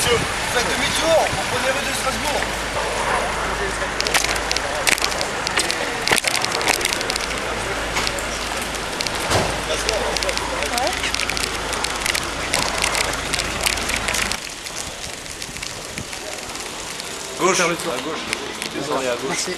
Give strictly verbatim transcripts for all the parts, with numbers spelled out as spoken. monsieur. Faites demi-tour, on prend les rues de Strasbourg. Gauche, à gauche. Désolé, à gauche. Merci.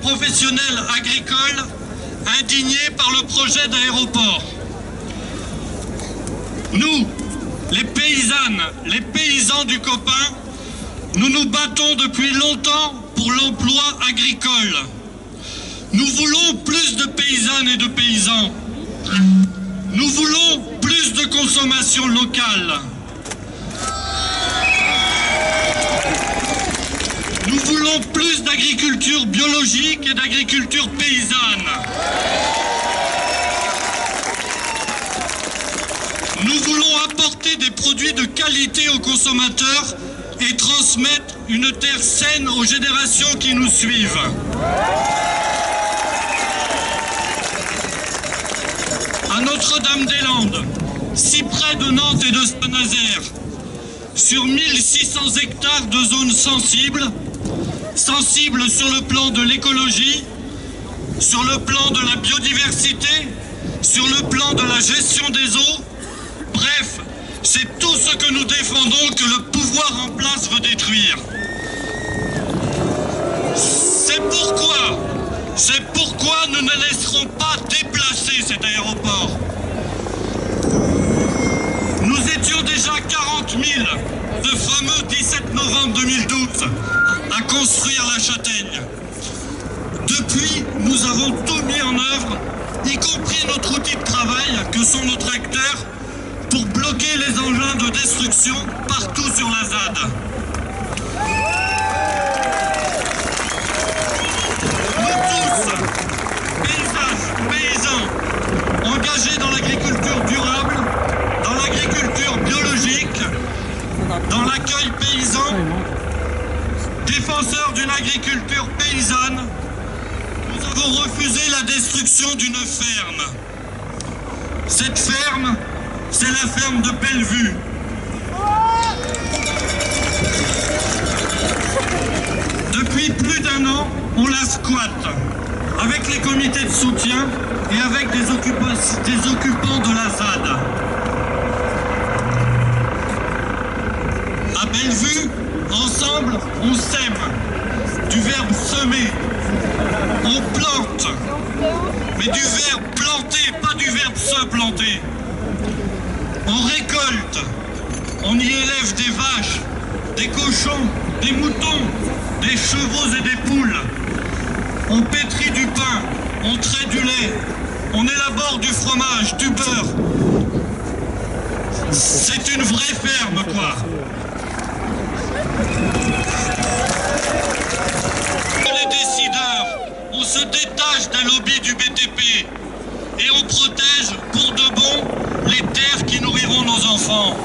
Professionnels agricoles indignés par le projet d'aéroport. Nous, les paysannes, les paysans du COPAIN, nous nous battons depuis longtemps pour l'emploi agricole. Nous voulons plus de paysannes et de paysans. Nous voulons plus de consommation locale. Nous voulons plus d'agriculture biologique et d'agriculture paysanne. Nous voulons apporter des produits de qualité aux consommateurs et transmettre une terre saine aux générations qui nous suivent. À Notre-Dame-des-Landes, si près de Nantes et de Saint-Nazaire, sur mille six cents hectares de zones sensibles, sensible sur le plan de l'écologie, sur le plan de la biodiversité, sur le plan de la gestion des eaux. Bref, c'est tout ce que nous défendons que le pouvoir en place veut détruire. C'est pourquoi, c'est pourquoi nous ne laisserons pas déplacer cet aéroport. Nous étions déjà quarante mille le fameux dix-sept novembre deux mille douze. À construire la châtaigne. Depuis, nous avons tout mis en œuvre, y compris notre outil de travail, que sont nos tracteurs, pour bloquer les engins de destruction partout sur la Z A D. Nous tous, paysages, paysans, engagés dans l'agriculture durable, dans l'agriculture biologique, dans l'accueil paysan, défenseurs d'une agriculture paysanne, nous avons refusé la destruction d'une ferme. Cette ferme, c'est la ferme de Bellevue. Depuis plus d'un an, on la squatte, avec les comités de soutien et avec des occupants, des occupants de la Z A D. À Bellevue, ensemble, on sème, du verbe semer, on plante, mais du verbe planter, pas du verbe se planter. On récolte, on y élève des vaches, des cochons, des moutons, des chevaux et des poules. On pétrit du pain, on trait du lait, on élabore du fromage, du beurre. C'est une vraie ferme, quoi. Les décideurs, on se détache d'un lobby du B T P et on protège pour de bon les terres qui nourriront nos enfants.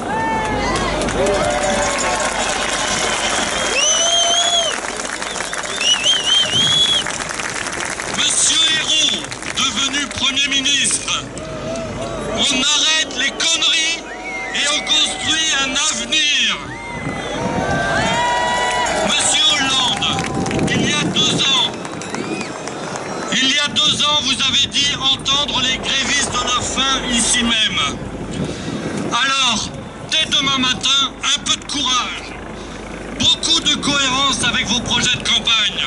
Monsieur Hérault, devenu Premier ministre, on arrête les conneries et on construit un avenir. Deux ans, vous avez dit entendre les grévistes de la faim ici même. Alors, dès demain matin, un peu de courage, beaucoup de cohérence avec vos projets de campagne,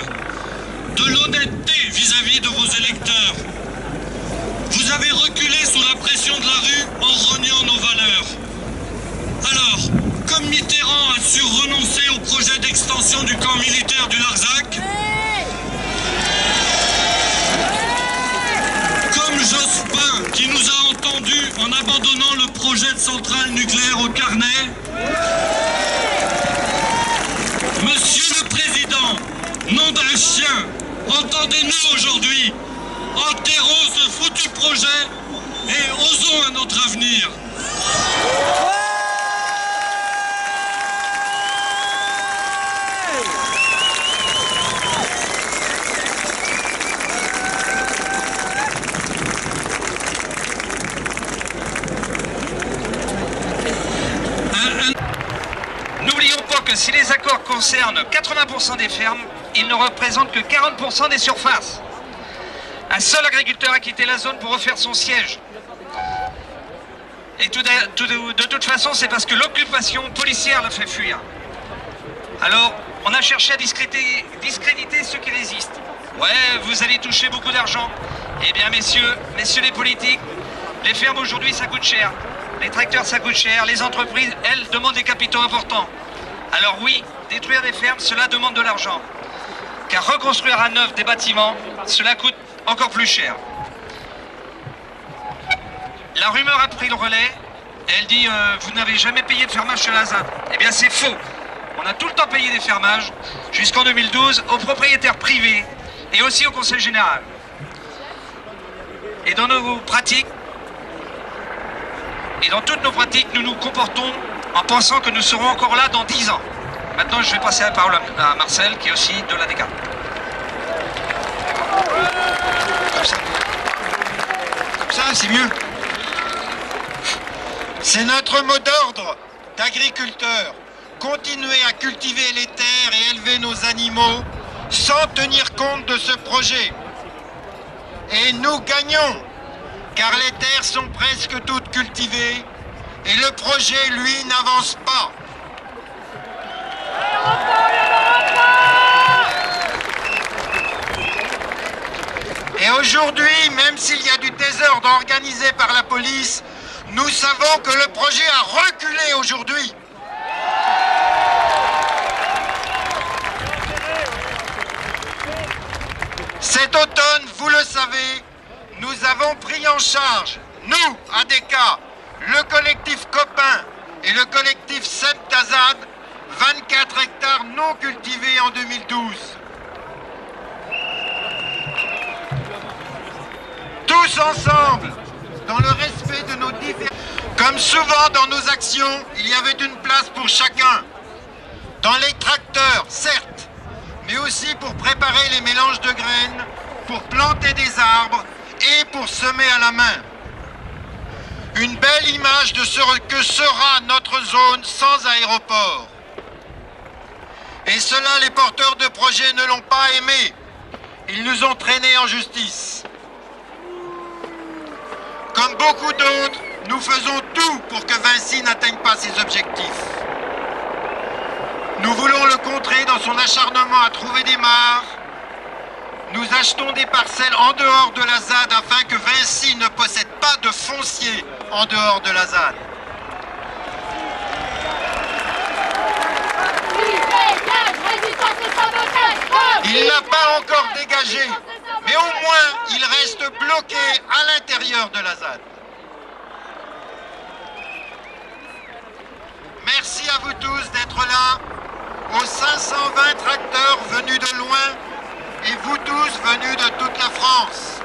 de l'honnêteté vis-à-vis de vos électeurs. l'extension du camp militaire du Larzac. Comme Jospin qui nous a entendus en abandonnant le projet de centrale nucléaire au Carnet. Monsieur le Président, nom d'un chien, entendez-nous aujourd'hui. Enterrons ce foutu projet et osons à notre avenir. N'oublions pas que si les accords concernent quatre-vingts pour cent des fermes, ils ne représentent que quarante pour cent des surfaces. Un seul agriculteur a quitté la zone pour refaire son siège. Et tout de, tout de, de toute façon, c'est parce que l'occupation policière l'a fait fuir. Alors, on a cherché à discréditer, discréditer ceux qui résistent. Ouais, vous allez toucher beaucoup d'argent. Eh bien, messieurs, messieurs les politiques, les fermes aujourd'hui, ça coûte cher. Les tracteurs, ça coûte cher. Les entreprises, elles, demandent des capitaux importants. Alors oui, détruire des fermes, cela demande de l'argent. Car reconstruire à neuf des bâtiments, cela coûte encore plus cher. La rumeur a pris le relais. Elle dit euh, vous n'avez jamais payé de fermage chez la Z A D. Eh bien c'est faux. On a tout le temps payé des fermages jusqu'en deux mille douze aux propriétaires privés et aussi au Conseil Général. Et dans nos pratiques, et dans toutes nos pratiques, nous nous comportons en pensant que nous serons encore là dans dix ans. Maintenant je vais passer la parole à Marcel qui est aussi de l'A D E C A. Comme ça, comme ça c'est mieux. C'est notre mot d'ordre d'agriculteurs. Continuer à cultiver les terres et élever nos animaux sans tenir compte de ce projet. Et nous gagnons, car les terres sont presque toutes cultivées et le projet, lui, n'avance pas. Et aujourd'hui, même s'il y a du désordre organisé par la police, nous savons que le projet a reculé aujourd'hui. Cet automne, vous le savez, nous avons pris en charge, nous, A D E C A, le collectif COPAIN et le collectif SEPTAZAD, vingt-quatre hectares non cultivés en deux mille douze. Tous ensemble, dans le respect de nos différences. Comme souvent dans nos actions, il y avait une place pour chacun. Dans les tracteurs, certes, mais aussi pour préparer les mélanges de graines, pour planter des arbres et pour semer à la main. Une belle image de ce que sera notre zone sans aéroport. Et cela, les porteurs de projets ne l'ont pas aimé. Ils nous ont traînés en justice. Comme beaucoup d'autres, nous faisons tout pour que Vinci n'atteigne pas ses objectifs. Nous voulons le contrer dans son acharnement à trouver des mares. Nous achetons des parcelles en dehors de la Z A D afin que Vinci ne possède pas de foncier en dehors de la Z A D. Il n'a pas encore dégagé, mais au moins il reste bloqué à l'intérieur de la Z A D. Merci à vous tous d'être là, aux cinq cent vingt tracteurs venus de loin et vous tous venus de toute la France.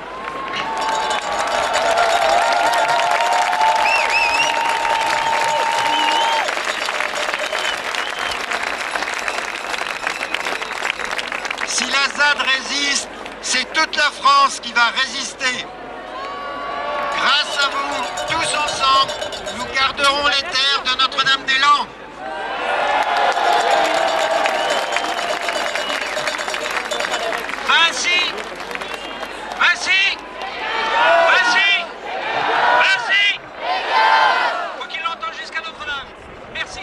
Si la Z A D résiste, c'est toute la France qui va résister. Grâce à vous, tous ensemble, nous garderons les terres de Notre-Dame-des-Landes. Vinci ! Vinci ! Vinci ! Vinci ! Faut qu'il l'entende jusqu'à Notre-Dame. Merci.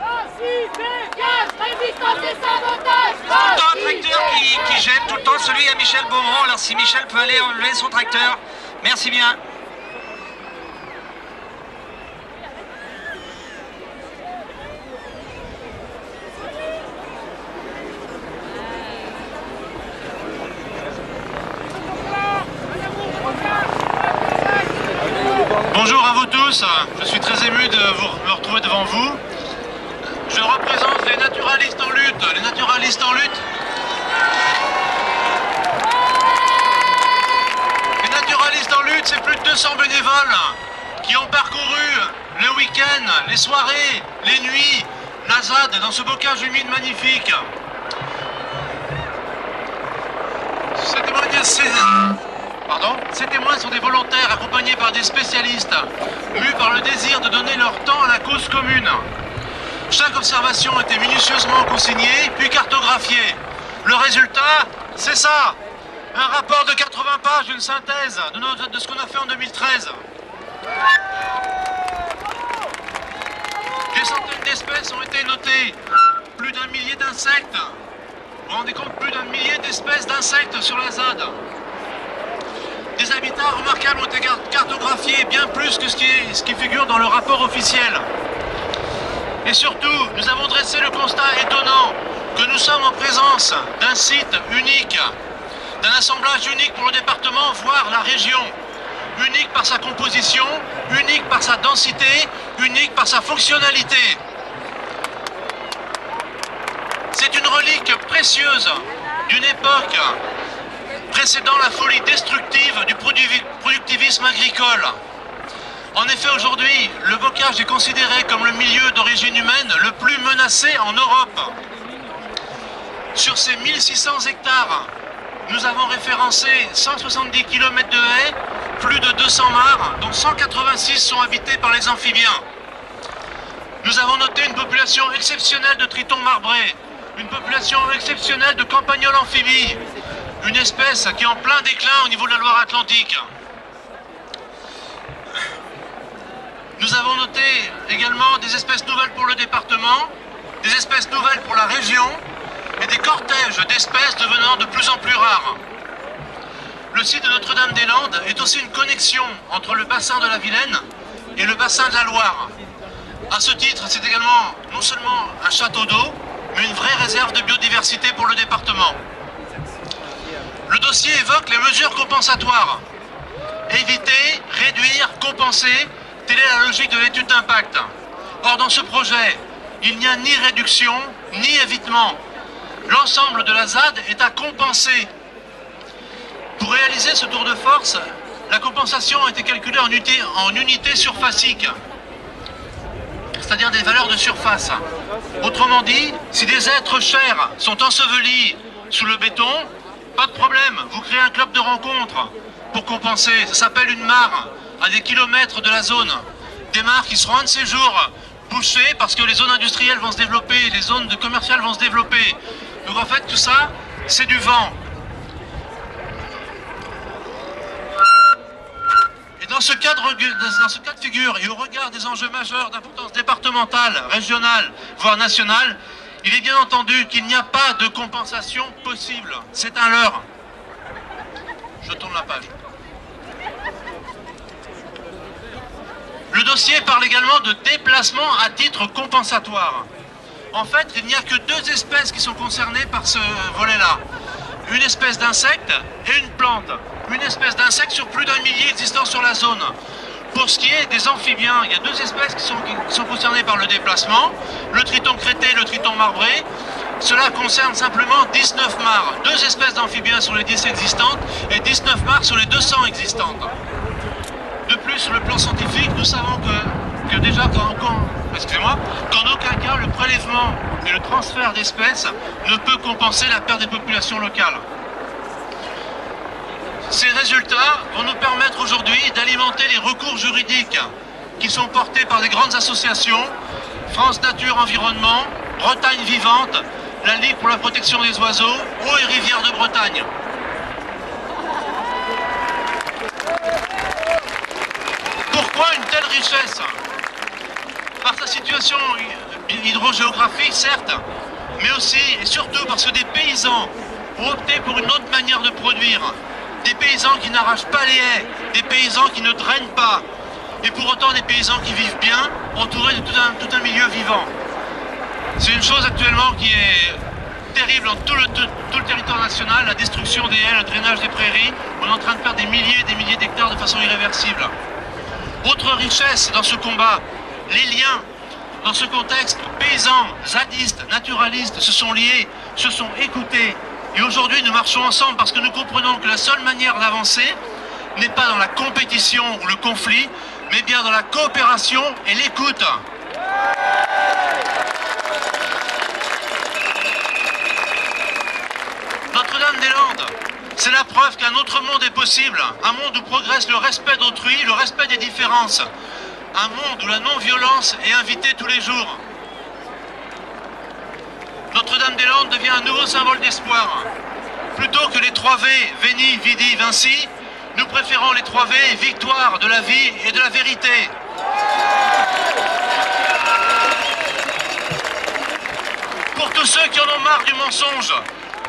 Vinci, dégage, résistance et sabotage ! C'est un tracteur qui, qui gêne tout le temps, celui à Michel Beaumont. Alors si Michel peut aller enlever son tracteur, merci bien. Bonjour à vous tous, je suis très ému de vous, me retrouver devant vous. Je représente les naturalistes en lutte, les naturalistes en lutte. Les naturalistes en lutte, c'est plus de deux cents bénévoles qui ont parcouru le week-end, les soirées, les nuits, la Z A D dans ce bocage humide magnifique. Ces témoignages, pardon, ces témoins sont des volontaires accompagnés par des spécialistes, mus par le désir de donner leur temps à la cause commune. Chaque observation a été minutieusement consignée, puis cartographiée. Le résultat, c'est ça, un rapport de quatre-vingts pages, une synthèse de, nos, de ce qu'on a fait en deux mille treize. Des centaines d'espèces ont été notées, plus d'un millier d'insectes. Vous vous rendez compte, plus d'un millier d'espèces d'insectes sur la Z A D. Des habitats remarquables ont été cartographiés, bien plus que ce qui, est, ce qui figure dans le rapport officiel. Et surtout, nous avons dressé le constat étonnant que nous sommes en présence d'un site unique, d'un assemblage unique pour le département, voire la région. Unique par sa composition, unique par sa densité, unique par sa fonctionnalité. C'est une relique précieuse d'une époque précédant la folie destructive du productivisme agricole. En effet, aujourd'hui, le bocage est considéré comme le milieu d'origine humaine le plus menacé en Europe. Sur ces mille six cents hectares, nous avons référencé cent soixante-dix kilomètres de haies, plus de deux cents mares, dont cent quatre-vingt-six sont habitées par les amphibiens. Nous avons noté une population exceptionnelle de tritons marbrés, une population exceptionnelle de campagnols amphibies, une espèce qui est en plein déclin au niveau de la Loire-Atlantique. Nous avons noté également des espèces nouvelles pour le département, des espèces nouvelles pour la région et des cortèges d'espèces devenant de plus en plus rares. Le site de Notre-Dame-des-Landes est aussi une connexion entre le bassin de la Vilaine et le bassin de la Loire. A ce titre, c'est également non seulement un château d'eau, mais une vraie réserve de biodiversité pour le département. Le dossier évoque les mesures compensatoires. Éviter, réduire, compenser, telle est la logique de l'étude d'impact. Or, dans ce projet, il n'y a ni réduction, ni évitement. L'ensemble de la Z A D est à compenser. Pour réaliser ce tour de force, la compensation a été calculée en unité, en unité surfacique, c'est-à-dire des valeurs de surface. Autrement dit, si des êtres chers sont ensevelis sous le béton, pas de problème, vous créez un club de rencontre pour compenser. Ça s'appelle une mare, à des kilomètres de la zone. Des mares qui seront un de ces jours bouchées parce que les zones industrielles vont se développer, les zones commerciales vont se développer. Donc en fait, tout ça, c'est du vent. Et dans ce cadre, dans ce cas de figure, et au regard des enjeux majeurs d'importance départementale, régionale, voire nationale, il est bien entendu qu'il n'y a pas de compensation possible. C'est un leurre. Je tourne la page. Le dossier parle également de déplacement à titre compensatoire. En fait, il n'y a que deux espèces qui sont concernées par ce volet-là. Une espèce d'insecte et une plante. Une espèce d'insecte sur plus d'un millier existant sur la zone. Pour ce qui est des amphibiens, il y a deux espèces qui sont, qui sont concernées par le déplacement. Le triton crêté et le triton marbré. Cela concerne simplement dix-neuf mares. Deux espèces d'amphibiens sur les dix existantes et dix-neuf mares sur les deux cents existantes. De plus, le plan scientifique, nous savons que, que déjà qu'en excusez-moi, qu'en aucun cas le prélèvement et le transfert d'espèces ne peut compenser la perte des populations locales. Ces résultats vont nous permettre aujourd'hui d'alimenter les recours juridiques qui sont portés par des grandes associations, France Nature Environnement, Bretagne Vivante, la Ligue pour la protection des oiseaux, eaux et rivières de Bretagne. Pourquoi une telle richesse? Par sa situation hydrogéographique, certes, mais aussi et surtout parce que des paysans ont opté pour une autre manière de produire. Des paysans qui n'arrachent pas les haies, des paysans qui ne drainent pas, et pour autant des paysans qui vivent bien, entourés de tout un, tout un milieu vivant. C'est une chose actuellement qui est terrible dans tout le, tout, tout le territoire national, la destruction des haies, le drainage des prairies. On est en train de perdre des milliers et des milliers d'hectares de façon irréversible. Autre richesse dans ce combat, les liens. Dans ce contexte, paysans, zadistes, naturalistes se sont liés, se sont écoutés. Et aujourd'hui, nous marchons ensemble parce que nous comprenons que la seule manière d'avancer n'est pas dans la compétition ou le conflit, mais bien dans la coopération et l'écoute. Notre-Dame-des-Landes, c'est la preuve qu'un autre monde est possible. Un monde où progresse le respect d'autrui, le respect des différences. Un monde où la non-violence est invitée tous les jours. Notre-Dame-des-Landes devient un nouveau symbole d'espoir. Plutôt que les trois V, Veni, Vidi, Vinci, nous préférons les trois V, victoire de la vie et de la vérité. Pour tous ceux qui en ont marre du mensonge,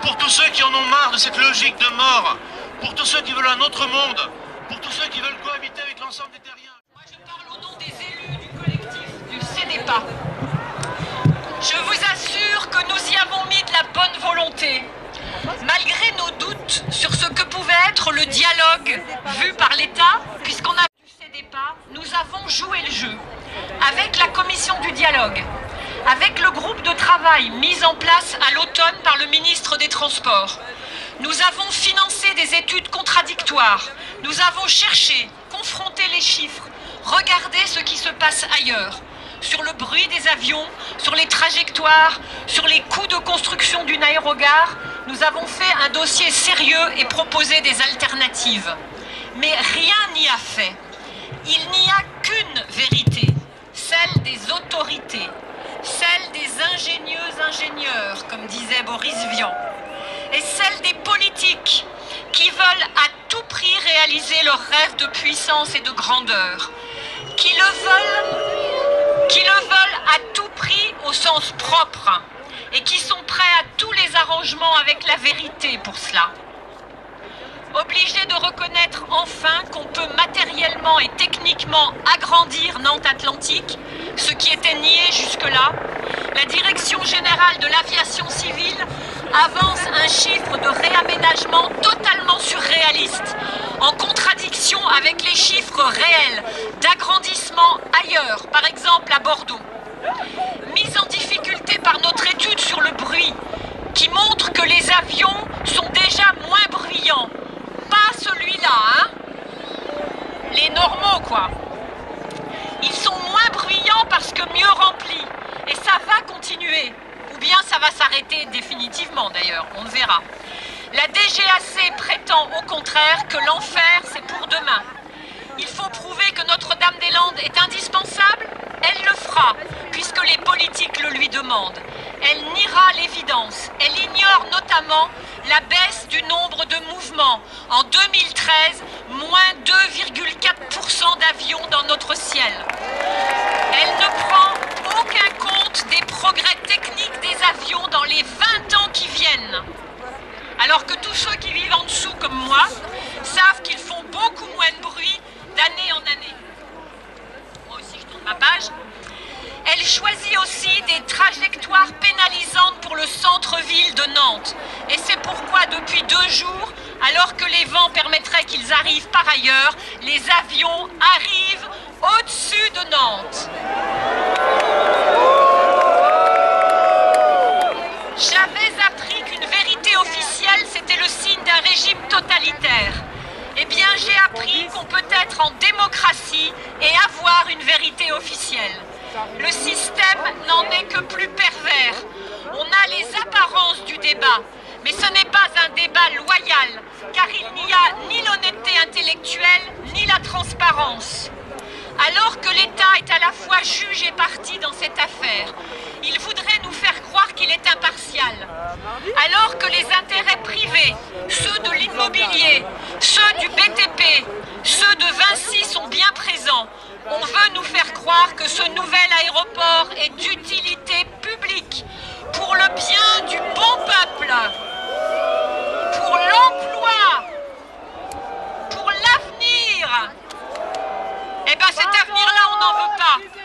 pour tous ceux qui en ont marre de cette logique de mort, pour tous ceux qui veulent un autre monde, pour tous ceux qui veulent cohabiter avec l'ensemble des terriens. Moi, je parle au nom des élus du collectif du C D P A. Je vous assure que nous y avons mis de la bonne volonté, malgré nos doutes sur ce que pouvait être le dialogue vu par l'État, puisqu'on a vu ces débats, nous avons joué le jeu avec la commission du dialogue, avec le groupe de travail mis en place à l'automne par le ministre des Transports. Nous avons financé des études contradictoires, nous avons cherché, confronté les chiffres, regardé ce qui se passe ailleurs, sur le bruit des avions, sur les trajectoires, sur les coûts de construction d'une aérogare. Nous avons fait un dossier sérieux et proposé des alternatives. Mais rien n'y a fait. Il n'y a qu'une vérité, celle des autorités, celle des ingénieux ingénieurs, comme disait Boris Vian, et celle des politiques qui veulent à tout prix réaliser leur rêve de puissance et de grandeur, qui le veulent... qui le veulent à tout prix au sens propre et qui sont prêts à tous les arrangements avec la vérité pour cela. Obligés de reconnaître enfin qu'on peut matériellement et techniquement agrandir Nantes-Atlantique, ce qui était nié jusque-là, la Direction Générale de l'Aviation Civile avance un chiffre de réaménagement totalement surréaliste, en contradiction avec les chiffres réels d'agrandissement ailleurs, par exemple à Bordeaux. Mise en difficulté par notre étude sur le bruit, qui montre que les avions sont déjà moins bruyants. Pas celui-là, hein? Les normaux, quoi. Ils sont moins bruyants parce que mieux remplis. Et ça va continuer. Ou bien ça va s'arrêter définitivement, d'ailleurs. On le verra. La D G A C prétend au contraire que l'enfer, c'est pour demain. Il faut prouver que Notre-Dame-des-Landes est indispensable. Elle le fera, puisque les politiques le lui demandent. Elle niera l'évidence. Elle ignore notamment la baisse du nombre de mouvements. En deux mille treize, moins deux virgule quatre pour cent d'avions dans notre ciel. Elle ne prend aucun compte des progrès techniques des avions dans les vingt ans qui viennent. Alors que tous ceux qui vivent en dessous, comme moi, savent qu'ils font beaucoup moins de bruit d'année en année. Moi aussi, je tourne ma page. Elle choisit aussi des trajectoires pénalisantes pour le centre-ville de Nantes. Et c'est pourquoi depuis deux jours, alors que les vents permettraient qu'ils arrivent par ailleurs, les avions arrivent au-dessus de Nantes. J'avais appris qu'une vérité officielle, c'était le signe d'un régime totalitaire. Eh bien, j'ai appris qu'on peut être en démocratie et avoir une vérité officielle. Le système n'en est que plus pervers. On a les apparences du débat, mais ce n'est pas un débat loyal, car il n'y a ni l'honnêteté intellectuelle, ni la transparence. Alors que l'État est à la fois juge et partie dans cette affaire, il voudrait nous faire croire qu'il est impartial. Alors que les intérêts privés, ceux de l'immobilier, ceux du B T P, ceux de Vinci sont bien présents, on veut nous faire croire que ce nouvel aéroport est d'utilité publique, pour le bien du bon peuple, pour l'emploi, pour l'avenir. Eh bien cet avenir-là, on n'en veut pas.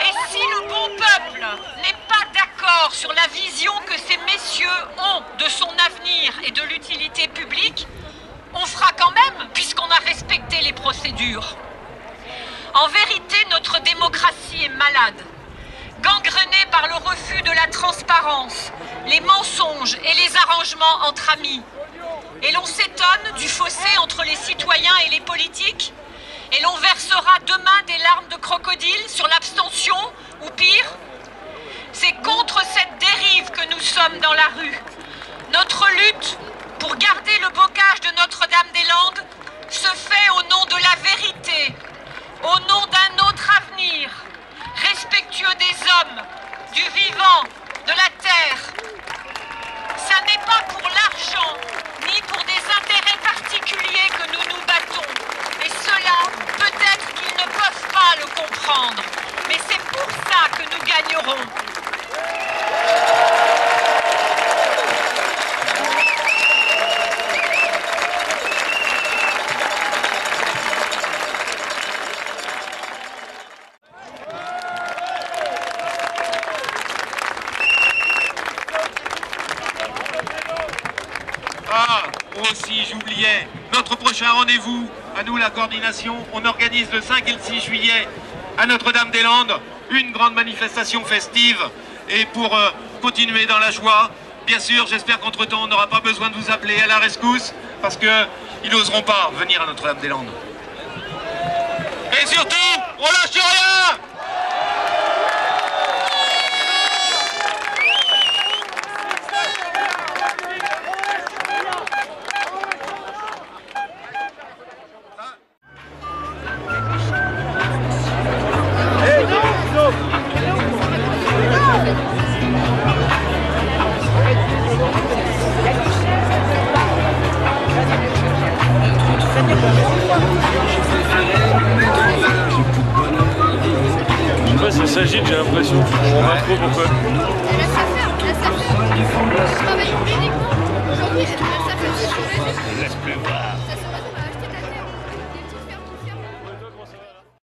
Et si le bon peuple n'est pas d'accord sur la vision que ces messieurs ont de son avenir et de l'utilité publique, on fera quand même, puisqu'on a respecté les procédures. En vérité, notre démocratie est malade. Gangrenée par le refus de la transparence, les mensonges et les arrangements entre amis. Et l'on s'étonne du fossé entre les citoyens et les politiques. Et l'on versera demain des larmes de crocodile sur l'abstention, ou pire. C'est contre cette dérive que nous sommes dans la rue. Notre lutte pour garder le bocage de Notre-Dame-des-Landes se fait au nom de la vérité, au nom d'un autre avenir, respectueux des hommes, du vivant, de la terre. Ça n'est pas pour l'argent, ni pour des intérêts particuliers que nous nous battons. Et cela, peut-être qu'ils ne peuvent pas le comprendre. Mais c'est pour ça que nous gagnerons. Si j'oubliais, notre prochain rendez-vous, à nous la coordination, on organise le cinq et le six juillet à Notre-Dame-des-Landes, une grande manifestation festive et pour euh, continuer dans la joie. Bien sûr, j'espère qu'entre-temps, on n'aura pas besoin de vous appeler à la rescousse parce qu'ils n'oseront pas venir à Notre-Dame-des-Landes. Et surtout, on lâche rien! Laisse pleuvoir.